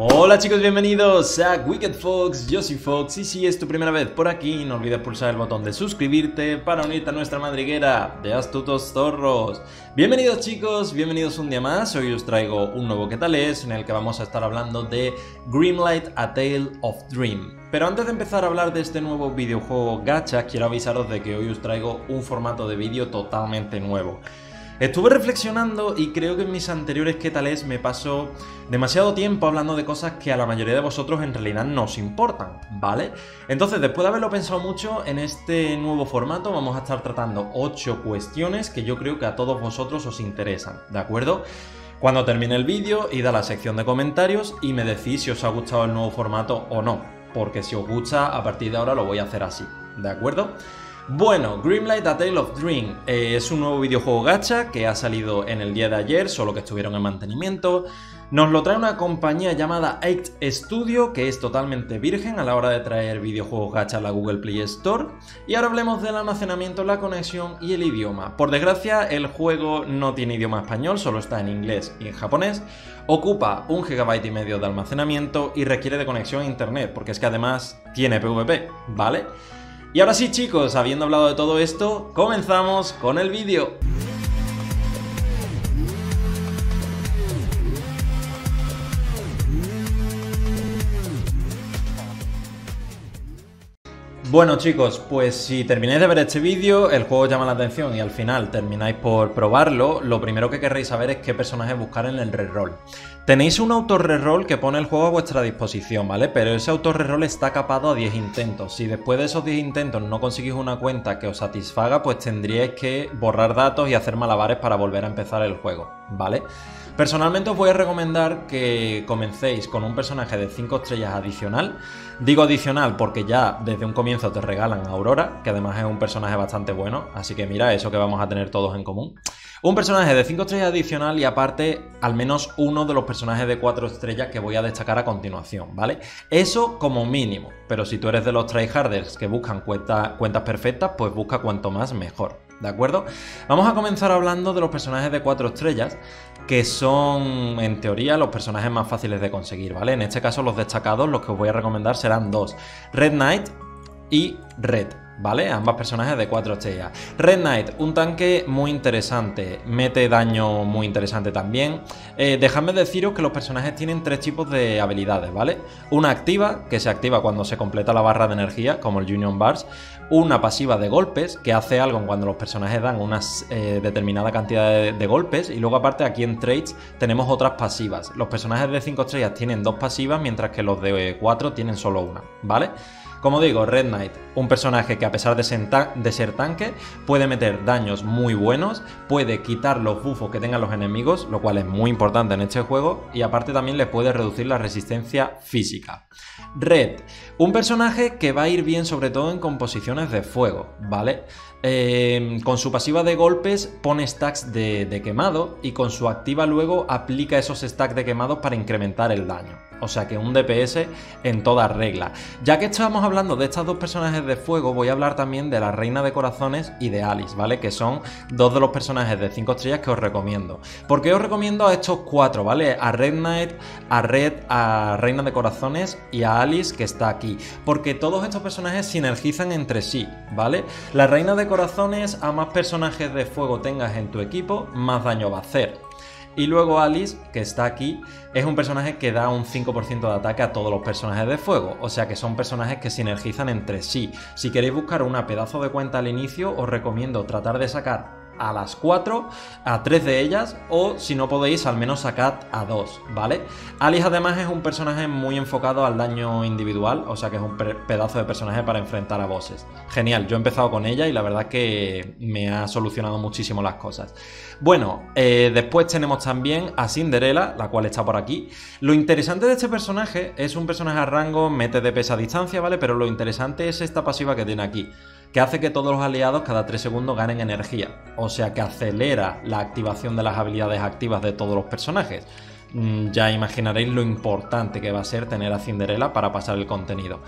Hola chicos, bienvenidos a Wicked Fox, yo soy Fox y si es tu primera vez por aquí no olvides pulsar el botón de suscribirte para unirte a nuestra madriguera de astutos zorros. Bienvenidos chicos, bienvenidos un día más, hoy os traigo un nuevo ¿Qué tal es? En el que vamos a estar hablando de Grimlight A Tale of Dream. Pero antes de empezar a hablar de este nuevo videojuego gacha, quiero avisaros de que hoy os traigo un formato de vídeo totalmente nuevo. Estuve reflexionando y creo que en mis anteriores ¿Qué tal es? Me pasó demasiado tiempo hablando de cosas que a la mayoría de vosotros en realidad no os importan, ¿vale? Entonces, después de haberlo pensado mucho, en este nuevo formato vamos a estar tratando 8 cuestiones que yo creo que a todos vosotros os interesan, ¿de acuerdo? Cuando termine el vídeo, id a la sección de comentarios y me decís si os ha gustado el nuevo formato o no, porque si os gusta, a partir de ahora lo voy a hacer así, ¿de acuerdo? Bueno, Grimlight A Tale of Dream es un nuevo videojuego gacha que ha salido en el día de ayer, solo que estuvieron en mantenimiento. Nos lo trae una compañía llamada AID Studio, que es totalmente virgen a la hora de traer videojuegos gacha a la Google Play Store. Y ahora hablemos del almacenamiento, la conexión y el idioma. Por desgracia, el juego no tiene idioma español, solo está en inglés y en japonés. Ocupa 1,5 GB de almacenamiento y requiere de conexión a internet, porque es que además tiene PvP, ¿vale? Y ahora sí chicos, habiendo hablado de todo esto, comenzamos con el vídeo. Bueno chicos, pues si termináis de ver este vídeo, el juego llama la atención y al final termináis por probarlo, lo primero que querréis saber es qué personaje buscar en el reroll. Tenéis un autorreroll que pone el juego a vuestra disposición, ¿vale? Pero ese autorreroll está capado a 10 intentos. Si después de esos 10 intentos no conseguís una cuenta que os satisfaga, pues tendríais que borrar datos y hacer malabares para volver a empezar el juego, ¿vale? Personalmente os voy a recomendar que comencéis con un personaje de 5 estrellas adicional. Digo adicional porque ya desde un comienzo te regalan a Aurora, que además es un personaje bastante bueno, así que mira, eso que vamos a tener todos en común. Un personaje de 5 estrellas adicional y aparte al menos uno de los personajes de 4 estrellas que voy a destacar a continuación, ¿vale? Eso como mínimo, pero si tú eres de los tryharders que buscan cuentas perfectas, pues busca cuanto más mejor. ¿De acuerdo? Vamos a comenzar hablando de los personajes de 4 estrellas, que son, en teoría, los personajes más fáciles de conseguir, ¿vale? En este caso, los destacados, los que os voy a recomendar serán 2, Red Knight y Red, ¿vale? Ambas personajes de 4 estrellas. Red Knight, un tanque muy interesante, mete daño muy interesante también. Dejadme deciros que los personajes tienen 3 tipos de habilidades, ¿vale? Una activa, que se activa cuando se completa la barra de energía, como el Union Bars. Una pasiva de golpes, que hace algo cuando los personajes dan una determinada cantidad de golpes. Y luego aparte aquí en Trades tenemos otras pasivas. Los personajes de 5 estrellas tienen 2 pasivas, mientras que los de 4 tienen solo una, ¿vale? Como digo, Red Knight, un personaje que a pesar de ser tanque, puede meter daños muy buenos, puede quitar los buffos que tengan los enemigos, lo cual es muy importante en este juego, y aparte también le puede reducir la resistencia física. Red, un personaje que va a ir bien sobre todo en composiciones de fuego, ¿vale? Con su pasiva de golpes pone stacks de quemado y con su activa luego aplica esos stacks de quemado para incrementar el daño. O sea que un DPS en toda regla. Ya que estamos hablando de estas dos personajes de fuego, voy a hablar también de la Reina de Corazones y de Alice, ¿vale? Que son dos de los personajes de 5 estrellas que os recomiendo. ¿Por qué os recomiendo a estos 4, ¿vale? A Red Knight, a Red, a Reina de Corazones y a Alice, que está aquí. Porque todos estos personajes sinergizan entre sí, ¿vale? La Reina de Corazones, a más personajes de fuego tengas en tu equipo, más daño va a hacer. Y luego Alice, que está aquí, es un personaje que da un 5% de ataque a todos los personajes de fuego. O sea que son personajes que sinergizan entre sí. Si queréis buscar una pedazo de cuenta al inicio, os recomiendo tratar de sacar a las 4, a 3 de ellas, o si no podéis, al menos sacad a 2, ¿vale? Alice además es un personaje muy enfocado al daño individual, o sea que es un pedazo de personaje para enfrentar a bosses. Genial, yo he empezado con ella y la verdad que me ha solucionado muchísimo las cosas. Bueno, después tenemos también a Cinderella, la cual está por aquí. Lo interesante de este personaje es un personaje a rango, mete DPS a distancia, ¿vale? Pero lo interesante es esta pasiva que tiene aquí, que hace que todos los aliados cada 3 segundos ganen energía, o sea que acelera la activación de las habilidades activas de todos los personajes. Ya imaginaréis lo importante que va a ser tener a Cinderella para pasar el contenido.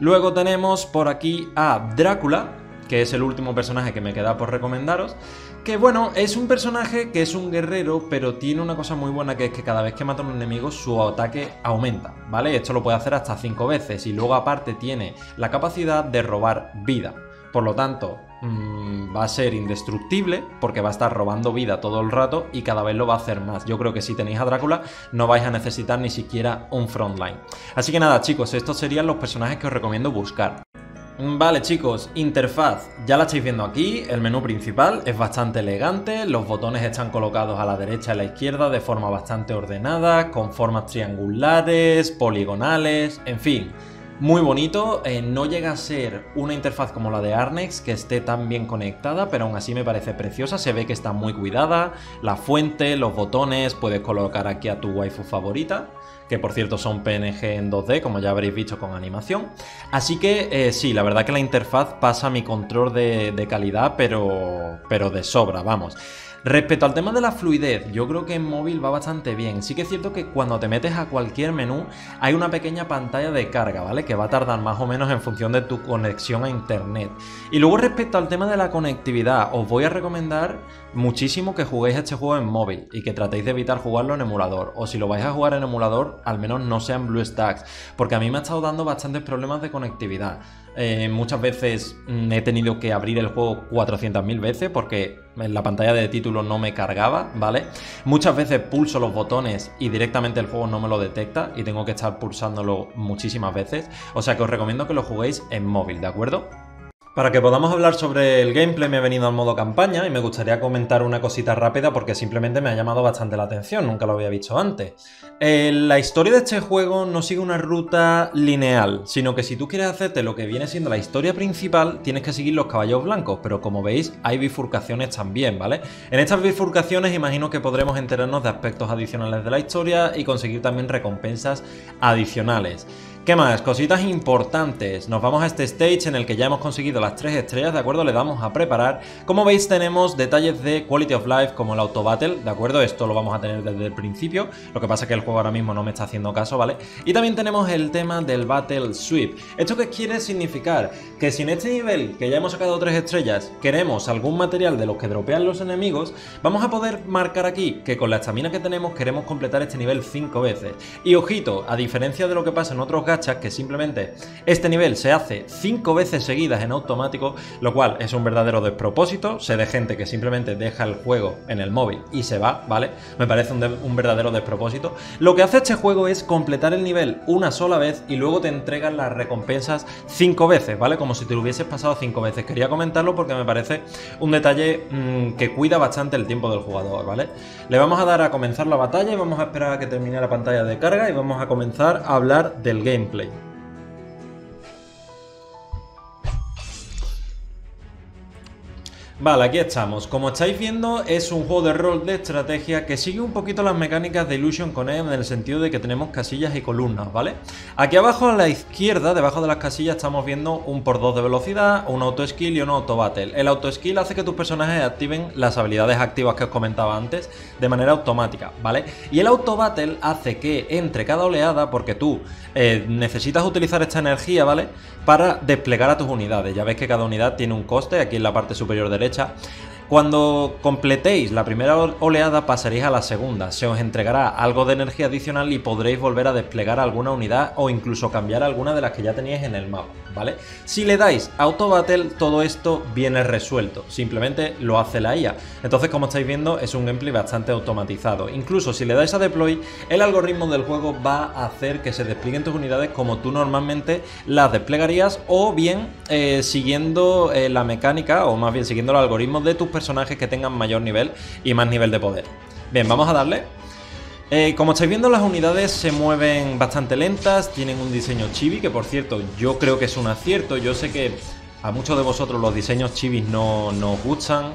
Luego tenemos por aquí a Drácula, que es el último personaje que me queda por recomendaros, que bueno, es un personaje que es un guerrero, pero tiene una cosa muy buena, que es que cada vez que mata a un enemigo su ataque aumenta, ¿vale? Esto lo puede hacer hasta 5 veces y luego aparte tiene la capacidad de robar vida, por lo tanto va a ser indestructible porque va a estar robando vida todo el rato y cada vez lo va a hacer más. Yo creo que si tenéis a Drácula no vais a necesitar ni siquiera un frontline. Así que nada chicos, estos serían los personajes que os recomiendo buscar. Vale chicos, interfaz, ya la estáis viendo aquí, el menú principal es bastante elegante, los botones están colocados a la derecha y a la izquierda de forma bastante ordenada, con formas triangulares, poligonales, en fin... Muy bonito, no llega a ser una interfaz como la de Arnex que esté tan bien conectada, pero aún así me parece preciosa, se ve que está muy cuidada, la fuente, los botones, puedes colocar aquí a tu waifu favorita, que por cierto son PNG en 2D, como ya habréis visto con animación. Así que sí, la verdad que la interfaz pasa mi control de calidad, pero de sobra, vamos. Respecto al tema de la fluidez, yo creo que en móvil va bastante bien. Sí que es cierto que cuando te metes a cualquier menú hay una pequeña pantalla de carga, ¿vale? Que va a tardar más o menos en función de tu conexión a internet. Y luego respecto al tema de la conectividad, os voy a recomendar muchísimo que juguéis a este juego en móvil y que tratéis de evitar jugarlo en emulador. O si lo vais a jugar en emulador, al menos no sea en BlueStacks, porque a mí me ha estado dando bastantes problemas de conectividad. Muchas veces he tenido que abrir el juego 400.000 veces porque la pantalla de título no me cargaba, ¿vale? Muchas veces pulso los botones y directamente el juego no me lo detecta y tengo que estar pulsándolo muchísimas veces. O sea que os recomiendo que lo juguéis en móvil, ¿de acuerdo? Para que podamos hablar sobre el gameplay me he venido al modo campaña y me gustaría comentar una cosita rápida porque simplemente me ha llamado bastante la atención, nunca lo había visto antes. La historia de este juego no sigue una ruta lineal, sino que si tú quieres hacerte lo que viene siendo la historia principal, tienes que seguir los caballos blancos, pero como veis hay bifurcaciones también, ¿vale? En estas bifurcaciones imagino que podremos enterarnos de aspectos adicionales de la historia y conseguir también recompensas adicionales. ¿Qué más? Cositas importantes. Nos vamos a este stage en el que ya hemos conseguido las 3 estrellas, ¿de acuerdo? Le damos a preparar. Como veis tenemos detalles de Quality of Life como el Auto Battle, ¿de acuerdo? Esto lo vamos a tener desde el principio. Lo que pasa es que el juego ahora mismo no me está haciendo caso, ¿vale? Y también tenemos el tema del Battle Sweep. ¿Esto qué quiere significar? Que si en este nivel, que ya hemos sacado 3 estrellas, queremos algún material de los que dropean los enemigos, vamos a poder marcar aquí que con la estamina que tenemos queremos completar este nivel 5 veces. Y ojito, a diferencia de lo que pasa en otros games, que simplemente este nivel se hace 5 veces seguidas en automático, lo cual es un verdadero despropósito. Sé de gente que simplemente deja el juego en el móvil y se va, ¿vale? Me parece un verdadero despropósito. Lo que hace este juego es completar el nivel una sola vez y luego te entregan las recompensas 5 veces, ¿vale? Como si te lo hubieses pasado 5 veces. Quería comentarlo porque me parece un detalle que cuida bastante el tiempo del jugador, ¿vale? Le vamos a dar a comenzar la batalla y vamos a esperar a que termine la pantalla de carga y vamos a comenzar a hablar del game. Vale, aquí estamos. Como estáis viendo, es un juego de rol de estrategia que sigue un poquito las mecánicas de Illusion Connect en el sentido de que tenemos casillas y columnas, ¿vale? Aquí abajo a la izquierda, debajo de las casillas, estamos viendo un x2 de velocidad, un auto skill y un auto battle. El auto skill hace que tus personajes activen las habilidades activas que os comentaba antes de manera automática, ¿vale? Y el auto battle hace que entre cada oleada, porque tú necesitas utilizar esta energía, ¿vale? Para desplegar a tus unidades. Ya veis que cada unidad tiene un coste, aquí en la parte superior derecha. Cuando completéis la primera oleada pasaréis a la segunda, se os entregará algo de energía adicional y podréis volver a desplegar alguna unidad o incluso cambiar alguna de las que ya teníais en el mapa, ¿vale? Si le dais Auto Battle todo esto viene resuelto, simplemente lo hace la IA. Entonces como estáis viendo es un gameplay bastante automatizado. Incluso si le dais a Deploy, el algoritmo del juego va a hacer que se desplieguen tus unidades como tú normalmente las desplegarías o bien siguiendo la mecánica o más bien siguiendo los algoritmos de tus personajes que tengan mayor nivel y más nivel de poder. Bien, vamos a darle. Como estáis viendo las unidades se mueven bastante lentas, tienen un diseño chibi que por cierto yo creo que es un acierto. Yo sé que a muchos de vosotros los diseños chibis no os gustan,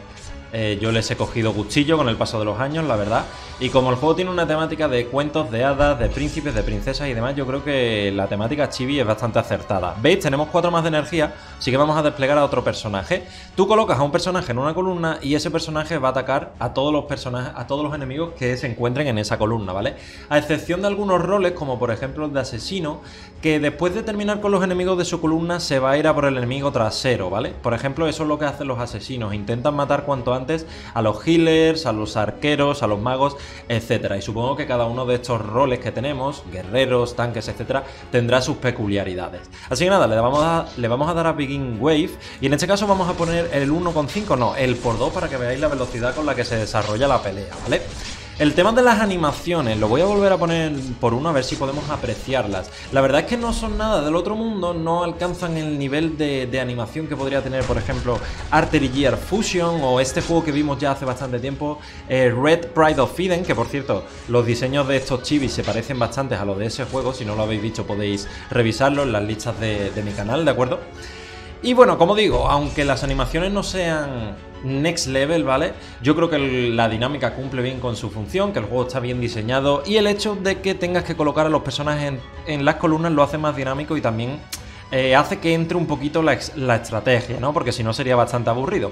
Yo les he cogido gustillo con el paso de los años, la verdad. Y como el juego tiene una temática de cuentos, de hadas, de príncipes, de princesas y demás, yo creo que la temática chibi es bastante acertada. ¿Veis? Tenemos 4 más de energía, así que vamos a desplegar a otro personaje. Tú colocas a un personaje en una columna y ese personaje va a atacar a todos los personajes, a todos los enemigos que se encuentren en esa columna, ¿vale? A excepción de algunos roles, como por ejemplo el de asesino, que después de terminar con los enemigos de su columna se va a ir a por el enemigo trasero, ¿vale? Por ejemplo, eso es lo que hacen los asesinos, intentan matar cuanto antes a los healers, a los arqueros, a los magos, etcétera. Y supongo que cada uno de estos roles que tenemos, guerreros, tanques, etcétera, tendrá sus peculiaridades. Así que nada, le vamos a dar a Begin Wave y en este caso vamos a poner el 1,5, no, el x2 para que veáis la velocidad con la que se desarrolla la pelea, ¿vale? El tema de las animaciones, lo voy a volver a poner por 1 a ver si podemos apreciarlas. La verdad es que no son nada del otro mundo, no alcanzan el nivel de animación que podría tener, por ejemplo, Artery Gear Fusion o este juego que vimos ya hace bastante tiempo, Red Pride of Eden, que por cierto, los diseños de estos chibis se parecen bastante a los de ese juego, si no lo habéis visto podéis revisarlo en las listas de mi canal, ¿de acuerdo? Y bueno, como digo, aunque las animaciones no sean next level, ¿vale? Yo creo que la dinámica cumple bien con su función, que el juego está bien diseñado y el hecho de que tengas que colocar a los personajes en las columnas lo hace más dinámico y también hace que entre un poquito la estrategia, ¿no? Porque si no sería bastante aburrido.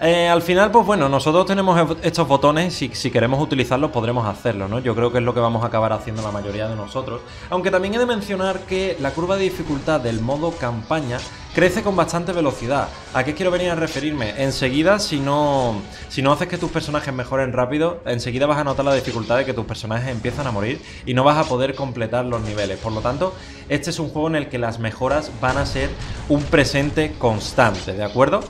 Al final, pues bueno, nosotros tenemos estos botones y si queremos utilizarlos podremos hacerlo, ¿no? Yo creo que es lo que vamos a acabar haciendo la mayoría de nosotros. Aunque también he de mencionar que la curva de dificultad del modo campaña crece con bastante velocidad. ¿A qué quiero venir a referirme? Enseguida, si no haces que tus personajes mejoren rápido, enseguida vas a notar la dificultad de que tus personajes empiezan a morir y no vas a poder completar los niveles. Por lo tanto, este es un juego en el que las mejoras van a ser un presente constante, ¿de acuerdo?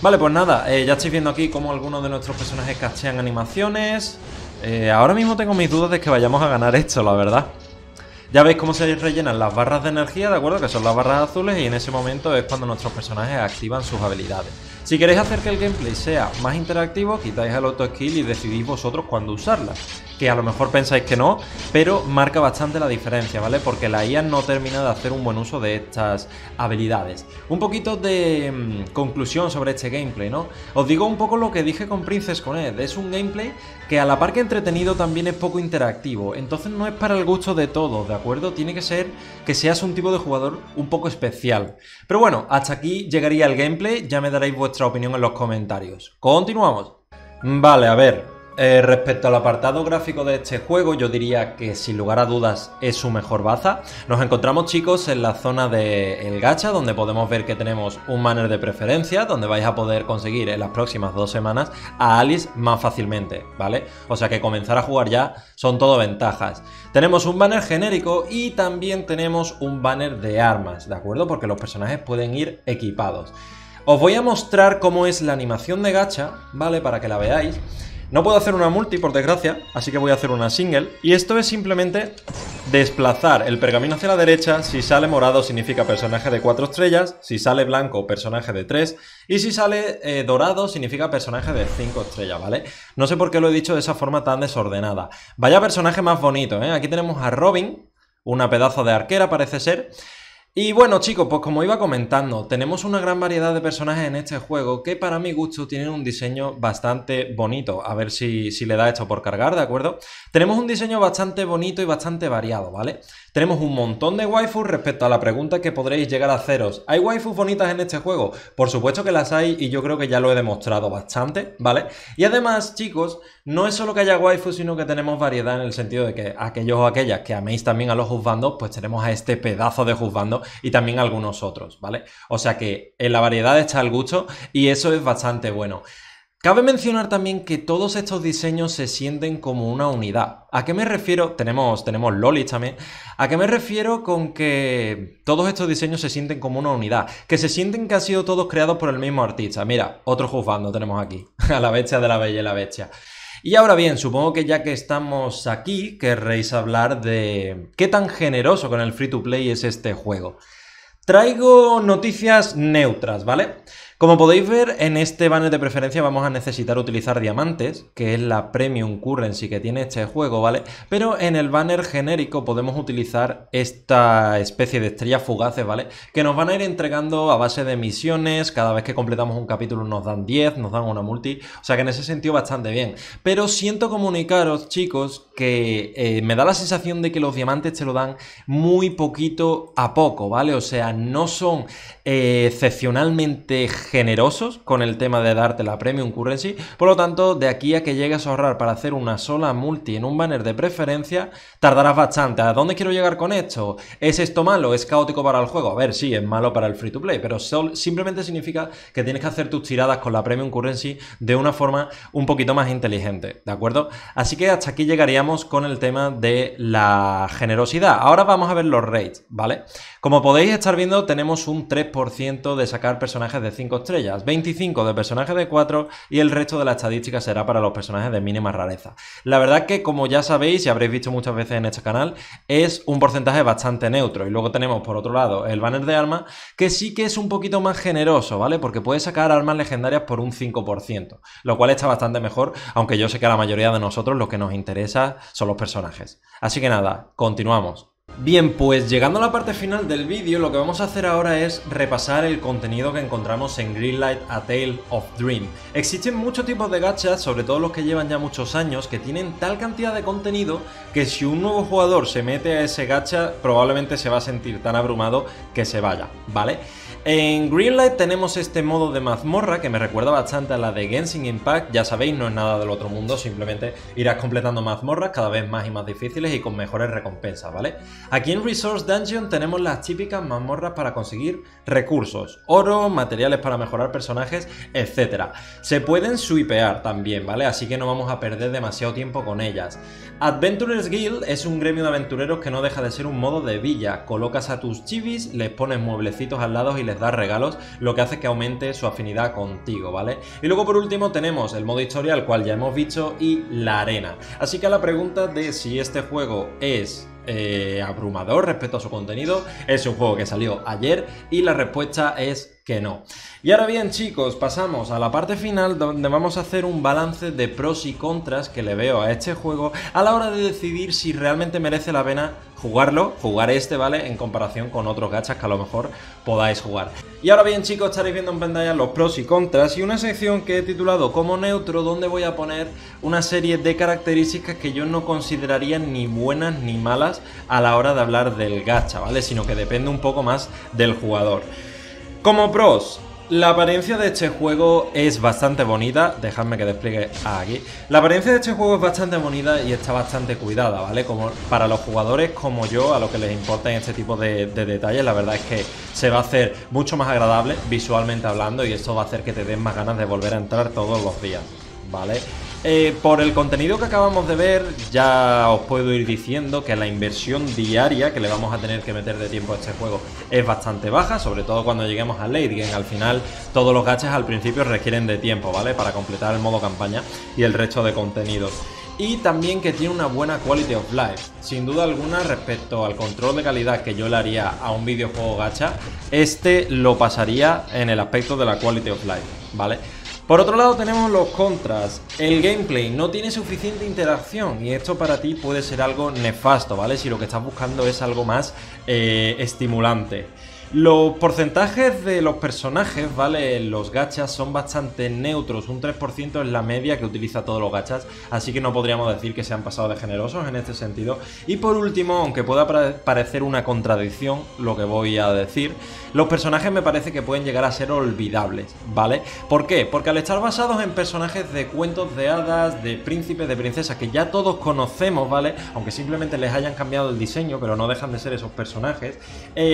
Vale, pues nada, ya estáis viendo aquí cómo algunos de nuestros personajes cachean animaciones. Ahora mismo tengo mis dudas de que vayamos a ganar esto, la verdad. Ya veis cómo se rellenan las barras de energía, ¿de acuerdo? Que son las barras azules y en ese momento es cuando nuestros personajes activan sus habilidades. Si queréis hacer que el gameplay sea más interactivo, quitáis el auto skill y decidís vosotros cuándo usarlas. Que a lo mejor pensáis que no, pero marca bastante la diferencia, ¿vale? Porque la IA no termina de hacer un buen uso de estas habilidades. Un poquito de conclusión sobre este gameplay, ¿no? Os digo un poco lo que dije con Princess Connect. Es un gameplay que a la par que entretenido también es poco interactivo. Entonces no es para el gusto de todos, ¿de acuerdo? Tiene que ser que seas un tipo de jugador un poco especial. Pero bueno, hasta aquí llegaría el gameplay. Ya me daréis vuestra opinión en los comentarios. Continuamos. Vale, a ver. Respecto al apartado gráfico de este juego, yo diría que sin lugar a dudas es su mejor baza. Nos encontramos, chicos, en la zona del gacha, donde podemos ver que tenemos un banner de preferencia, donde vais a poder conseguir en las próximas 2 semanas a Alice más fácilmente, ¿vale? O sea que comenzar a jugar ya son todo ventajas. Tenemos un banner genérico y también tenemos un banner de armas, ¿de acuerdo? Porque los personajes pueden ir equipados. Os voy a mostrar cómo es la animación de gacha, ¿vale? Para que la veáis. No puedo hacer una multi, por desgracia, así que voy a hacer una single. Y esto es simplemente desplazar el pergamino hacia la derecha. Si sale morado significa personaje de 4 estrellas, si sale blanco personaje de 3 y si sale dorado significa personaje de 5 estrellas, ¿vale? No sé por qué lo he dicho de esa forma tan desordenada. Vaya personaje más bonito, ¿eh? Aquí tenemos a Robin, una pedazo de arquera parece ser. Y bueno, chicos, pues como iba comentando, tenemos una gran variedad de personajes en este juego que para mi gusto tienen un diseño bastante bonito. A ver si le da esto por cargar, ¿de acuerdo? Tenemos un diseño bastante bonito y bastante variado, ¿vale? Tenemos un montón de waifus respecto a la pregunta que podréis llegar a haceros. ¿Hay waifus bonitas en este juego? Por supuesto que las hay y yo creo que ya lo he demostrado bastante, ¿vale? Y además, chicos, no es solo que haya waifus, sino que tenemos variedad en el sentido de que aquellos o aquellas que améis también a los juzbandos, pues tenemos a este pedazo de juzbando y también algunos otros, ¿vale? O sea que en la variedad está el gusto y eso es bastante bueno. Cabe mencionar también que todos estos diseños se sienten como una unidad. ¿A qué me refiero? Tenemos lolis también. ¿A qué me refiero con que todos estos diseños se sienten como una unidad? Que se sienten que han sido todos creados por el mismo artista. Mira, otro juzgando tenemos aquí. A la bestia de la bella y la bestia. Y ahora bien, supongo que ya que estamos aquí querréis hablar de qué tan generoso con el free to play es este juego. Traigo noticias neutras, ¿vale? Como podéis ver, en este banner de preferencia vamos a necesitar utilizar diamantes, que es la premium currency que tiene este juego, ¿vale? Pero en el banner genérico podemos utilizar esta especie de estrellas fugaces, ¿vale? Que nos van a ir entregando a base de misiones, cada vez que completamos un capítulo nos dan 10, nos dan una multi, o sea que en ese sentido bastante bien. Pero siento comunicaros, chicos, que me da la sensación de que los diamantes te lo dan muy poquito a poco, ¿vale? O sea, no son excepcionalmente generosos con el tema de darte la premium currency, por lo tanto, de aquí a que llegues a ahorrar para hacer una sola multi en un banner de preferencia, tardarás bastante. ¿A dónde quiero llegar con esto? ¿Es esto malo? ¿Es caótico para el juego? A ver, sí, es malo para el free to play, pero simplemente significa que tienes que hacer tus tiradas con la premium currency de una forma un poquito más inteligente, ¿de acuerdo? Así que hasta aquí llegaríamos con el tema de la generosidad. Ahora vamos a ver los raids, ¿vale? Como podéis estar viendo, tenemos un 3% de sacar personajes de 5 estrellas, 25 de personajes de 4 y el resto de la estadística será para los personajes de mínima rareza. La verdad que, como ya sabéis y habréis visto muchas veces en este canal, es un porcentaje bastante neutro. Y luego tenemos, por otro lado, el banner de armas, que sí que es un poquito más generoso, ¿vale? Porque puedes sacar armas legendarias por un 5%, lo cual está bastante mejor, aunque yo sé que a la mayoría de nosotros lo que nos interesa son los personajes. Así que nada, continuamos. Bien, pues llegando a la parte final del vídeo, lo que vamos a hacer ahora es repasar el contenido que encontramos en Grimlight A Tale of Dream. Existen muchos tipos de gachas, sobre todo los que llevan ya muchos años, que tienen tal cantidad de contenido que si un nuevo jugador se mete a ese gacha, probablemente se va a sentir tan abrumado que se vaya, ¿vale? En Grimlight tenemos este modo de mazmorra que me recuerda bastante a la de Genshin Impact. Ya sabéis, no es nada del otro mundo, simplemente irás completando mazmorras cada vez más y más difíciles y con mejores recompensas, ¿vale? Aquí en Resource Dungeon tenemos las típicas mazmorras para conseguir recursos, oro, materiales para mejorar personajes, etc. Se pueden swipear también, ¿vale? Así que no vamos a perder demasiado tiempo con ellas. Adventurers Guild es un gremio de aventureros que no deja de ser un modo de villa. Colocas a tus chivis, les pones mueblecitos al lado y les das regalos, lo que hace que aumente su afinidad contigo, ¿vale? Y luego por último tenemos el modo historia, el cual ya hemos visto, y la arena. Así que a la pregunta de si este juego es abrumador respecto a su contenido, es un juego que salió ayer y la respuesta es que no. Y ahora bien, chicos, pasamos a la parte final donde vamos a hacer un balance de pros y contras que le veo a este juego a la hora de decidir si realmente merece la pena jugar este, ¿vale? En comparación con otros gachas que a lo mejor podáis jugar. Y ahora bien, chicos, estaréis viendo en pantalla los pros y contras y una sección que he titulado como neutro, donde voy a poner una serie de características que yo no consideraría ni buenas ni malas a la hora de hablar del gacha, ¿vale? Sino que depende un poco más del jugador. Como pros, la apariencia de este juego es bastante bonita, dejadme que despliegue aquí. La apariencia de este juego es bastante bonita y está bastante cuidada, ¿vale? Como para los jugadores como yo, a lo que les importan este tipo de detalles, la verdad es que se va a hacer mucho más agradable visualmente hablando y esto va a hacer que te den más ganas de volver a entrar todos los días, ¿vale? Por el contenido que acabamos de ver, ya os puedo ir diciendo que la inversión diaria que le vamos a tener que meter de tiempo a este juego es bastante baja, sobre todo cuando lleguemos al late game. Al final, todos los gachas al principio requieren de tiempo, ¿vale? Para completar el modo campaña y el resto de contenidos. Y también que tiene una buena quality of life. Sin duda alguna, respecto al control de calidad que yo le haría a un videojuego gacha, este lo pasaría en el aspecto de la quality of life, ¿vale? Por otro lado tenemos los contras. El gameplay no tiene suficiente interacción y esto para ti puede ser algo nefasto, ¿vale? Si lo que estás buscando es algo más estimulante. Los porcentajes de los personajes, ¿vale? Los gachas son bastante neutros, un 3% es la media que utiliza todos los gachas, así que no podríamos decir que se han pasado de generosos en este sentido. Y por último, aunque pueda parecer una contradicción lo que voy a decir, los personajes me parece que pueden llegar a ser olvidables, ¿vale? ¿Por qué? Porque al estar basados en personajes de cuentos de hadas, de príncipes, de princesas, que ya todos conocemos, ¿vale? Aunque simplemente les hayan cambiado el diseño, pero no dejan de ser esos personajes,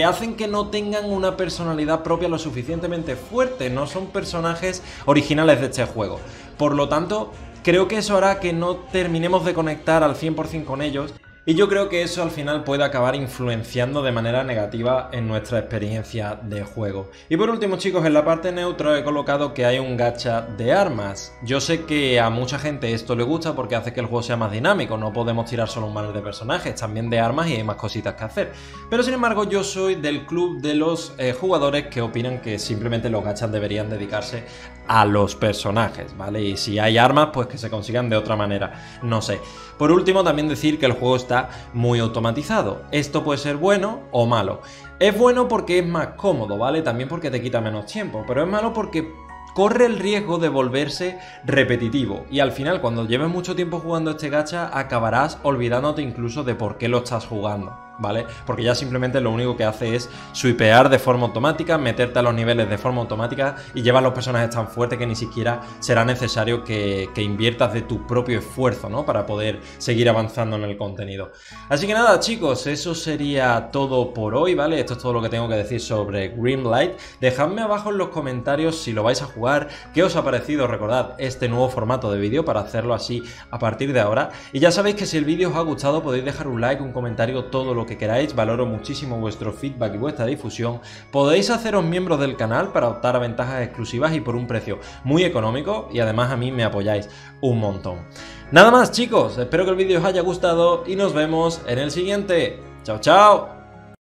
hacen que no tengan una personalidad propia lo suficientemente fuerte, no son personajes originales de este juego. Por lo tanto, creo que eso hará que no terminemos de conectar al 100% con ellos Y yo creo que eso al final puede acabar influenciando de manera negativa en nuestra experiencia de juego. Y por último, chicos, en la parte neutra he colocado que hay un gacha de armas. Yo sé que a mucha gente esto le gusta porque hace que el juego sea más dinámico. No podemos tirar solo un banner de personajes, también de armas, y hay más cositas que hacer. Pero sin embargo, yo soy del club de los jugadores que opinan que simplemente los gachas deberían dedicarse a los personajes, ¿vale? Y si hay armas, pues que se consigan de otra manera, no sé. Por último, también decir que el juego está muy automatizado. Esto puede ser bueno o malo. Es bueno porque es más cómodo, ¿vale? También porque te quita menos tiempo, pero es malo porque corre el riesgo de volverse repetitivo y al final, cuando lleves mucho tiempo jugando este gacha, acabarás olvidándote incluso de por qué lo estás jugando, ¿vale? Porque ya simplemente lo único que hace es swipear de forma automática, meterte a los niveles de forma automática y llevar los personajes tan fuertes que ni siquiera será necesario que inviertas de tu propio esfuerzo, ¿no? Para poder seguir avanzando en el contenido. Así que nada, chicos, eso sería todo por hoy, ¿vale? Esto es todo lo que tengo que decir sobre Grimlight. Dejadme abajo en los comentarios si lo vais a jugar, qué os ha parecido, recordad, este nuevo formato de vídeo para hacerlo así a partir de ahora. Y ya sabéis que si el vídeo os ha gustado podéis dejar un like, un comentario, todo lo que queráis, valoro muchísimo vuestro feedback y vuestra difusión. Podéis haceros miembros del canal para optar a ventajas exclusivas y por un precio muy económico, y además a mí me apoyáis un montón. Nada más, chicos, espero que el vídeo os haya gustado y nos vemos en el siguiente. ¡Chao, chao!